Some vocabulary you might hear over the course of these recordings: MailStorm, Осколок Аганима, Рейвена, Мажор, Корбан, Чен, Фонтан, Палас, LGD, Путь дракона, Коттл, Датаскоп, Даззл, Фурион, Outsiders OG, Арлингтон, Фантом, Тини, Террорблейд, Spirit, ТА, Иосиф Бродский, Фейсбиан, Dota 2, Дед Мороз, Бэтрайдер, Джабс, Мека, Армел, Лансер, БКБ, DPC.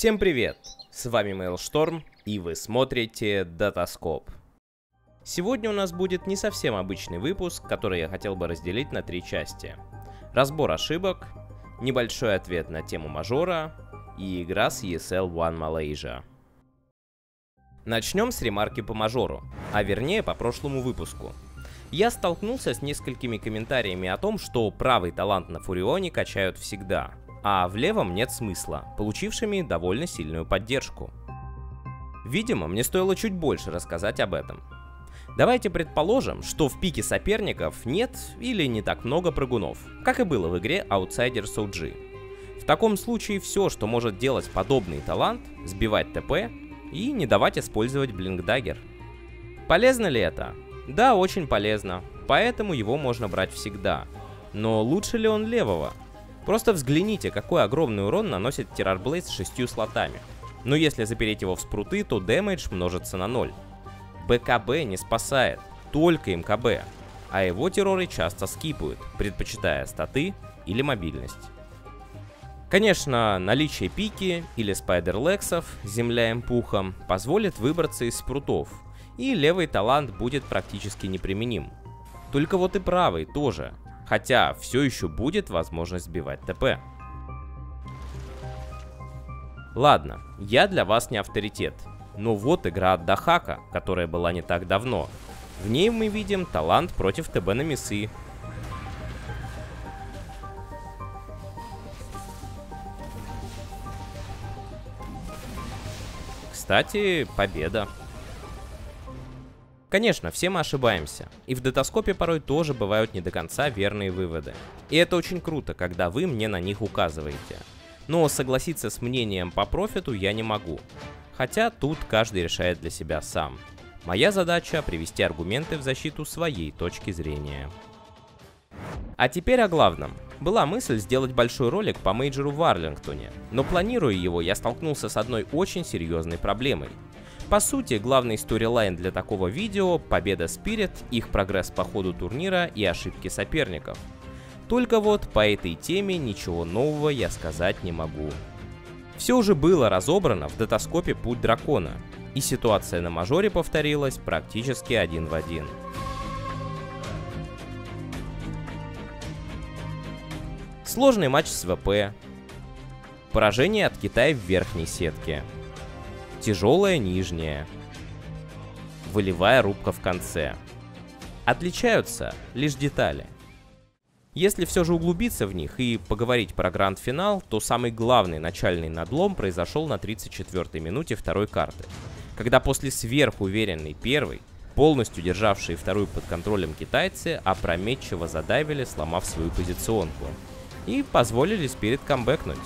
Всем привет! С вами MailStorm, и вы смотрите Датаскоп. Сегодня у нас будет не совсем обычный выпуск, который я хотел бы разделить на три части. Разбор ошибок, небольшой ответ на тему мажора и игра с ESL One Malaysia. Начнем с ремарки по мажору, а вернее по прошлому выпуску. Я столкнулся с несколькими комментариями о том, что правый талант на Фурионе качают всегда, а в левом нет смысла, получившими довольно сильную поддержку. Видимо, мне стоило чуть больше рассказать об этом. Давайте предположим, что в пике соперников нет или не так много прыгунов, как и было в игре Outsiders OG. В таком случае все, что может делать подобный талант, сбивать ТП и не давать использовать блинк-даггер. Полезно ли это? Да, очень полезно, поэтому его можно брать всегда. Но лучше ли он левого? Просто взгляните, какой огромный урон наносит Террорблейд с 6 слотами. Но если запереть его в спруты, то дэмэдж множится на 0. БКБ не спасает, только МКБ, а его терроры часто скипают, предпочитая статы или мобильность. Конечно, наличие пики или спайдерлексов, земля им пухом, позволит выбраться из спрутов, и левый талант будет практически неприменим. Только вот и правый тоже. Хотя все еще будет возможность сбивать ТП. Ладно, я для вас не авторитет, но вот игра от Дахака, которая была не так давно. В ней мы видим талант против ТБ на мисы. Кстати, победа. Конечно, все мы ошибаемся, и в Датаскопе порой тоже бывают не до конца верные выводы. И это очень круто, когда вы мне на них указываете. Но согласиться с мнением по профиту я не могу. Хотя тут каждый решает для себя сам. Моя задача — привести аргументы в защиту своей точки зрения. А теперь о главном. Была мысль сделать большой ролик по мейджору в Арлингтоне, но планируя его, я столкнулся с одной очень серьезной проблемой. По сути, главный сторилайн для такого видео — победа Spirit, их прогресс по ходу турнира и ошибки соперников. Только вот по этой теме ничего нового я сказать не могу. Все уже было разобрано в Датаскопе «Путь дракона», и ситуация на мажоре повторилась практически один в один. Сложный матч с ВП. Поражение от Китая в верхней сетке. Тяжелая нижняя. Волевая рубка в конце. Отличаются лишь детали. Если все же углубиться в них и поговорить про гранд-финал, то самый главный начальный надлом произошел на 34-й минуте второй карты, когда после сверхуверенной первой, полностью державшие вторую под контролем китайцы, опрометчиво задавили, сломав свою позиционку, и позволили Spirit камбэкнуть.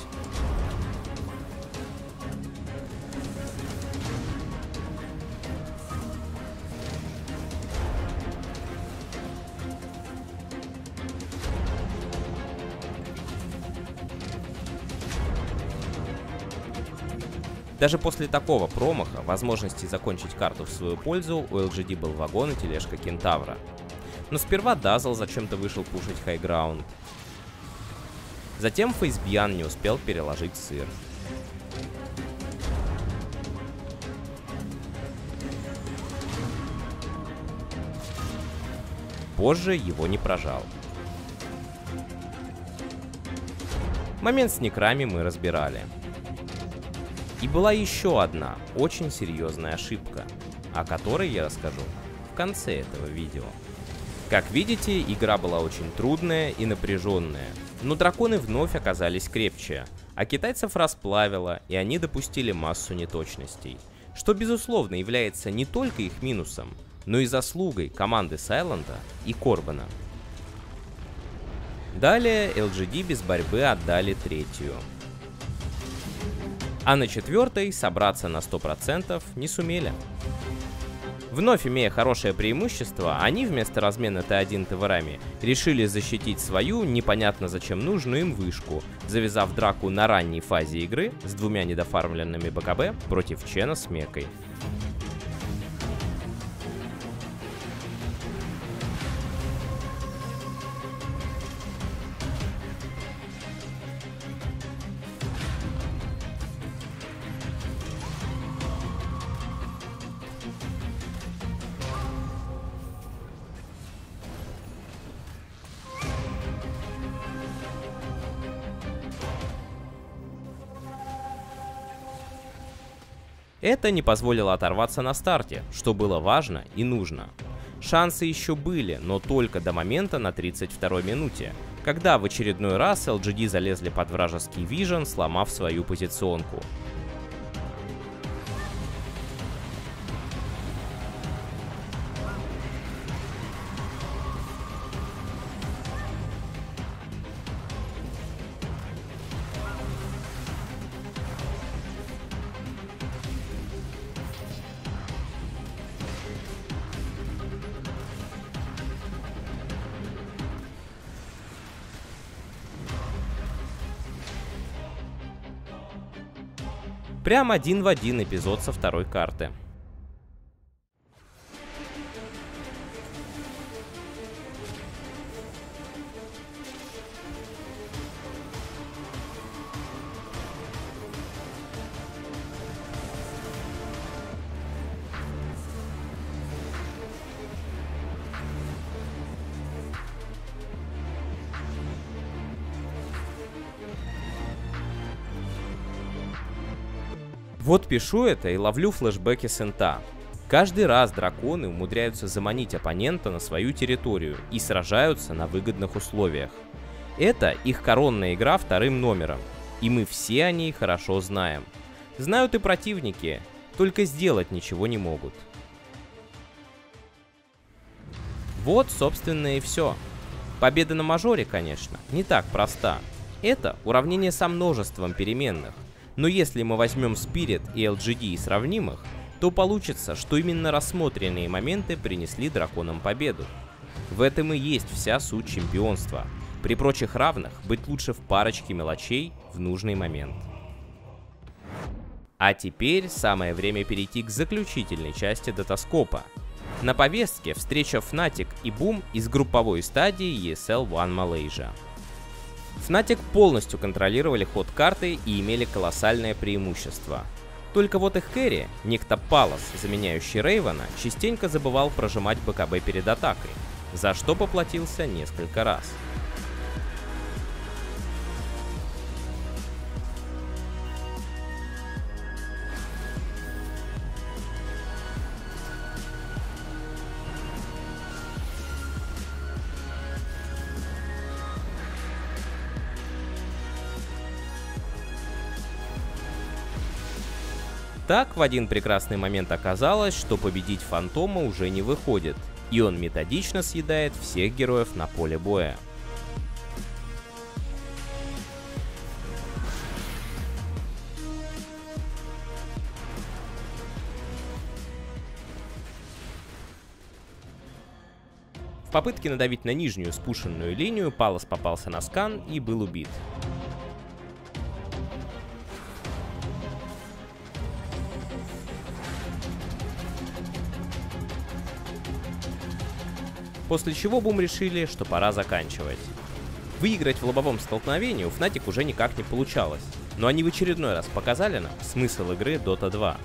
Даже после такого промаха возможности закончить карту в свою пользу у LGD был вагон и тележка кентавра. Но сперва Даззл зачем-то вышел пушить хайграунд. Затем Фейсбиан не успел переложить сыр. Позже его не прожал. Момент с некрами мы разбирали. И была еще одна очень серьезная ошибка, о которой я расскажу в конце этого видео. Как видите, игра была очень трудная и напряженная, но драконы вновь оказались крепче, а китайцев расплавило, и они допустили массу неточностей, что безусловно является не только их минусом, но и заслугой команды Сайлента и Корбана. Далее LGD без борьбы отдали третью. А на четвертой собраться на 100% не сумели. Вновь имея хорошее преимущество, они вместо размена Т1 товарами решили защитить свою непонятно зачем нужную им вышку, завязав драку на ранней фазе игры с двумя недофармленными БКБ против Чена с Мекой. Это не позволило оторваться на старте, что было важно и нужно. Шансы еще были, но только до момента на 32-й минуте, когда в очередной раз LGD залезли под вражеский Vision, сломав свою позиционку. Прям один в один эпизод со второй карты. Вот пишу это и ловлю флешбеки с ТА. Каждый раз драконы умудряются заманить оппонента на свою территорию и сражаются на выгодных условиях. Это их коронная игра вторым номером, и мы все о ней хорошо знаем. Знают и противники, только сделать ничего не могут. Вот, собственно, и все. Победа на мажоре, конечно, не так проста. Это уравнение со множеством переменных. Но если мы возьмем Spirit и LGD и сравним их, то получится, что именно рассмотренные моменты принесли драконам победу. В этом и есть вся суть чемпионства. При прочих равных быть лучше в парочке мелочей в нужный момент. А теперь самое время перейти к заключительной части Датаскопа. На повестке встреча Fnatic и Boom из групповой стадии ESL One Malaysia. Fnatic полностью контролировали ход карты и имели колоссальное преимущество. Только вот их керри, некто Палас, заменяющий Рейвена, частенько забывал прожимать БКБ перед атакой, за что поплатился несколько раз. Так, в один прекрасный момент оказалось, что победить Фантома уже не выходит, и он методично съедает всех героев на поле боя. В попытке надавить на нижнюю спушенную линию Палас попался на скан и был убит. После чего Бум решили, что пора заканчивать. Выиграть в лобовом столкновении у Fnatic уже никак не получалось, но они в очередной раз показали нам смысл игры Dota 2.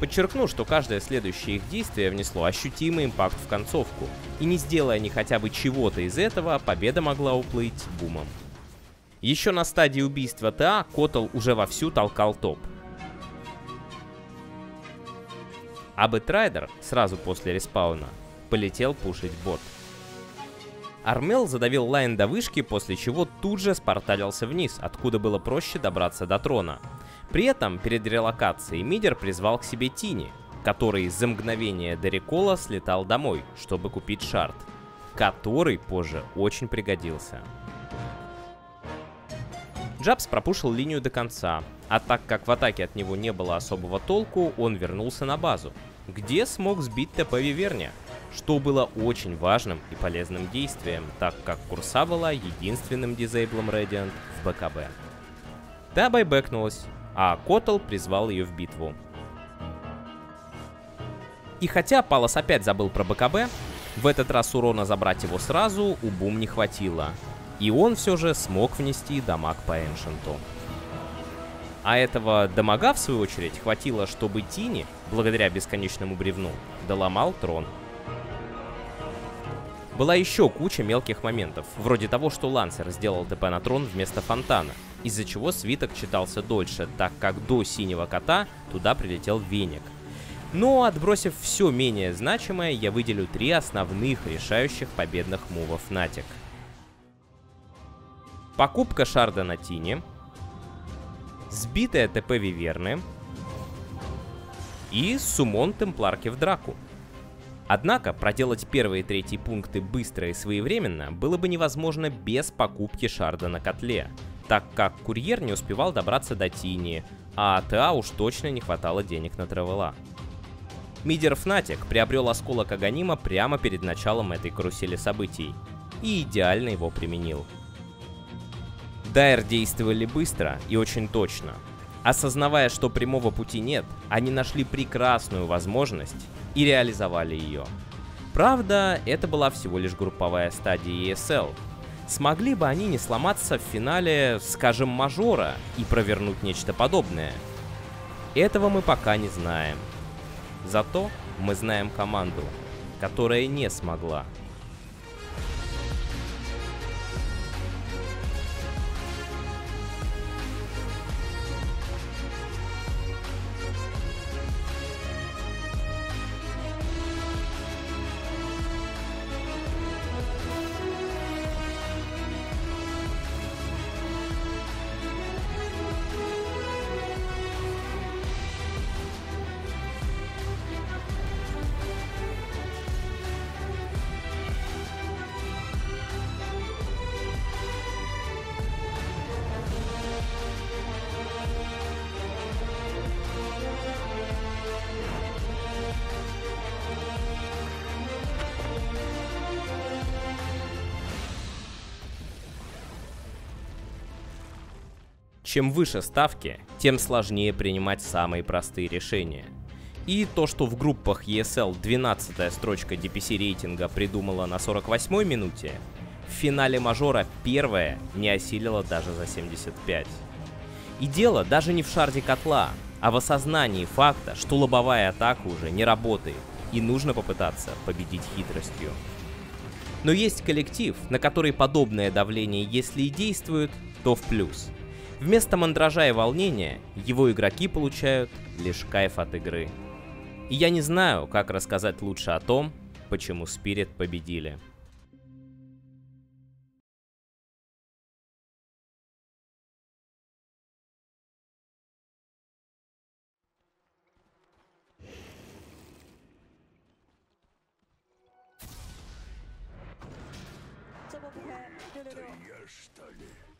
Подчеркну, что каждое следующее их действие внесло ощутимый импакт в концовку, и не сделая они хотя бы чего-то из этого, победа могла уплыть Бумом. Еще на стадии убийства ТА Коттл уже вовсю толкал топ. А Бэтрайдер сразу после респауна полетел пушить бот. Армел задавил лайн до вышки, после чего тут же спорталился вниз, откуда было проще добраться до трона. При этом перед релокацией мидер призвал к себе Тини, который за мгновение до рекола слетал домой, чтобы купить шард, который позже очень пригодился. Джабс пропушил линию до конца, а так как в атаке от него не было особого толку, он вернулся на базу, где смог сбить ТП Виверня, что было очень важным и полезным действием, так как Курса была единственным дизейблом Radiant в БКБ. Та байбэкнулась, а Коттл призвал ее в битву. И хотя Палас опять забыл про БКБ, в этот раз урона забрать его сразу у Бум не хватило, и он все же смог внести дамаг по Эншенту. А этого дамага, в свою очередь, хватило, чтобы Тини, благодаря бесконечному бревну, доломал трон. Была еще куча мелких моментов, вроде того, что Лансер сделал ТП на трон вместо Фонтана, из-за чего свиток читался дольше, так как до синего кота туда прилетел веник. Но отбросив все менее значимое, я выделю три основных решающих победных мува Fnatic. Покупка шарда на Тини, сбитая ТП Виверны и суммон темпларки в драку. Однако проделать первые и третьи пункты быстро и своевременно было бы невозможно без покупки шарда на котле, так как курьер не успевал добраться до Тини, а ТА уж точно не хватало денег на тревела. Мидер Fnatic приобрел осколок Аганима прямо перед началом этой карусели событий и идеально его применил. Дайер действовали быстро и очень точно. Осознавая, что прямого пути нет, они нашли прекрасную возможность и реализовали ее. Правда, это была всего лишь групповая стадия ESL. Смогли бы они не сломаться в финале, скажем, мажора и провернуть нечто подобное? Этого мы пока не знаем. Зато мы знаем команду, которая не смогла. Чем выше ставки, тем сложнее принимать самые простые решения. И то, что в группах ESL 12-я строчка DPC рейтинга придумала на 48-й минуте, в финале мажора первая не осилила даже за 75. И дело даже не в шарде котла, а в осознании факта, что лобовая атака уже не работает и нужно попытаться победить хитростью. Но есть коллектив, на который подобное давление, если и действует, то в плюс. Вместо мандража и волнения, его игроки получают лишь кайф от игры. И я не знаю, как рассказать лучше о том, почему Spirit победили. Ты ешь, что ли?